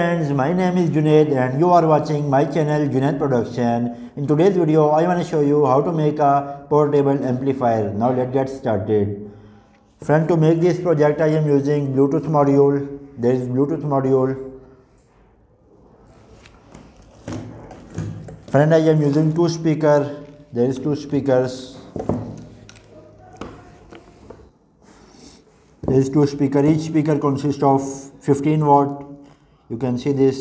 friends, my name is Junaid and you are watching my channel Junaid Production. In today's video, I want to show you how to make a portable amplifier. Now let's get started. Friends, to make this project, I am using Bluetooth module. There is Bluetooth module. Friends, I am using two speakers. There is two speakers. There is two speaker. Each speaker consists of 15 watt. You can see this.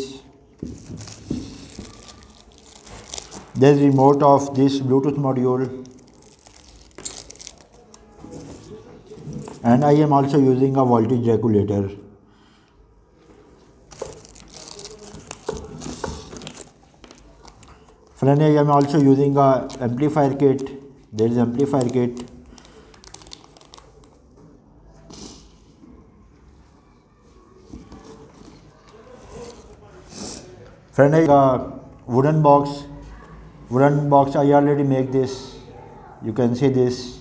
There is remote of this Bluetooth module, and I am also using a voltage regulator. Friend, I am also using a amplifier kit. There is amplifier kit. Friend, I wooden box, I already make this. You can see this.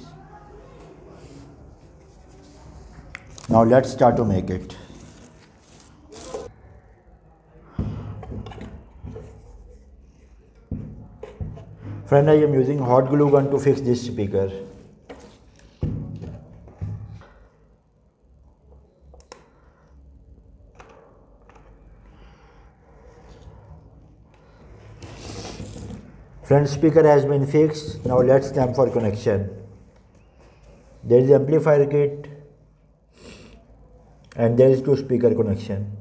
Now let's start to make it. Friend, I am using hot glue gun to fix this speaker. Front speaker has been fixed. Now let's clamp for connection. There is amplifier kit and there is two speaker connection.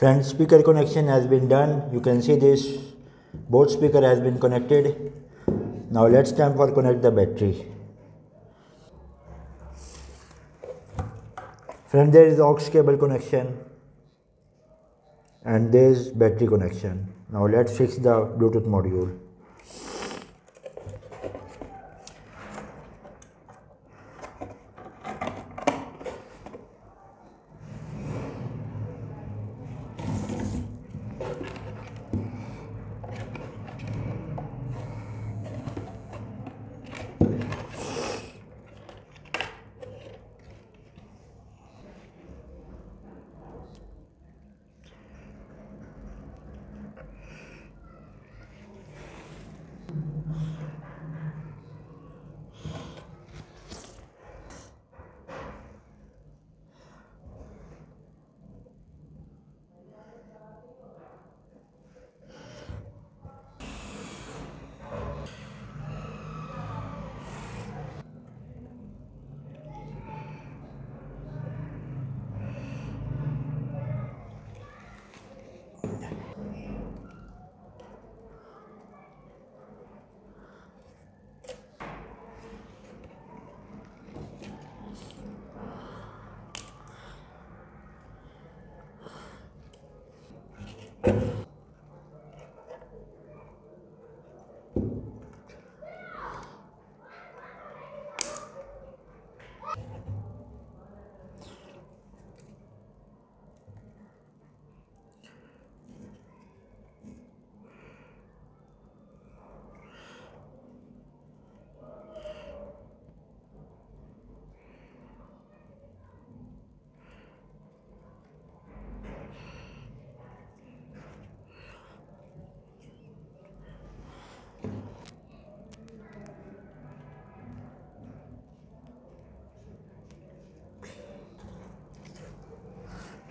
Friend, speaker connection has been done. You can see this. Both speaker has been connected. Now let's connect the battery. Friend, there is aux cable connection and there is battery connection. Now let's fix the Bluetooth module.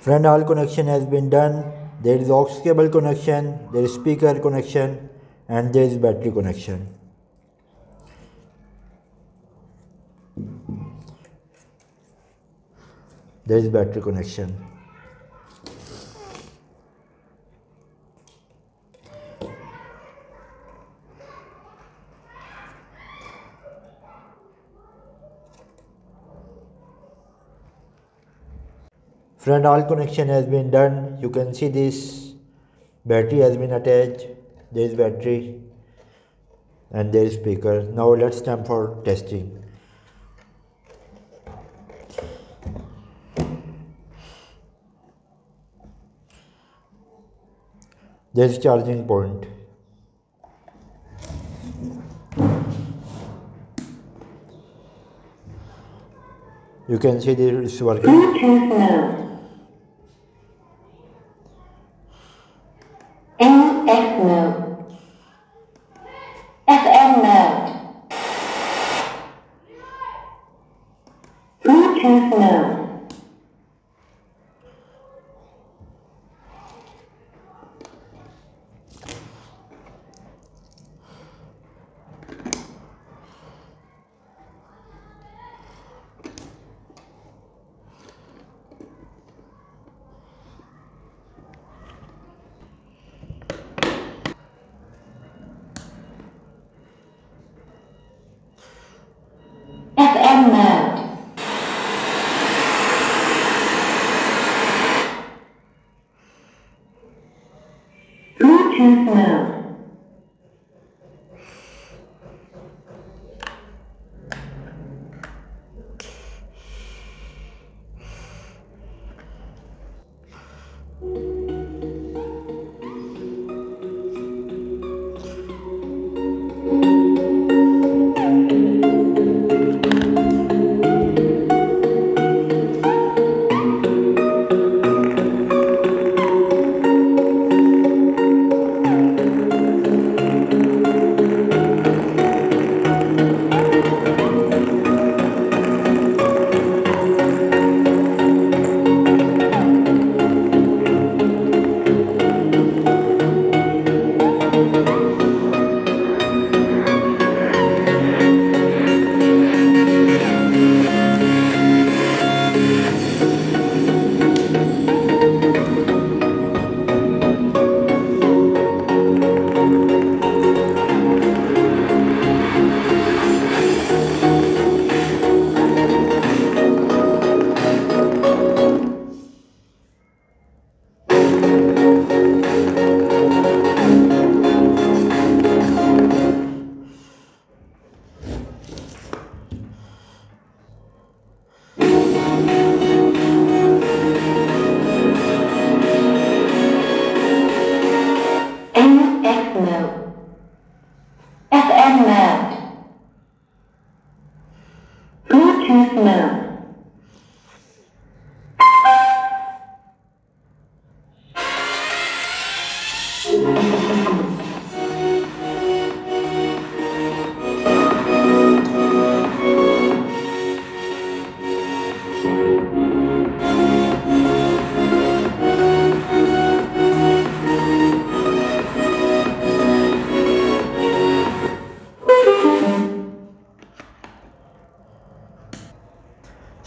Front-hall connection has been done. There is aux cable connection, there is speaker connection, and there is battery connection. There is battery connection. Front hall connection has been done. You can see this battery has been attached. There is battery and there is speaker. Now let's time for testing. There is charging point. You can see this is working. NF mode, FM mode, Bluetooth mode, Bluetooth mode,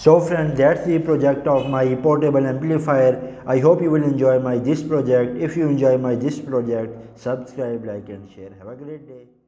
So friends, that's the project of my portable amplifier. I hope you will enjoy this project. If you enjoy this project, subscribe, like and share. Have a great day.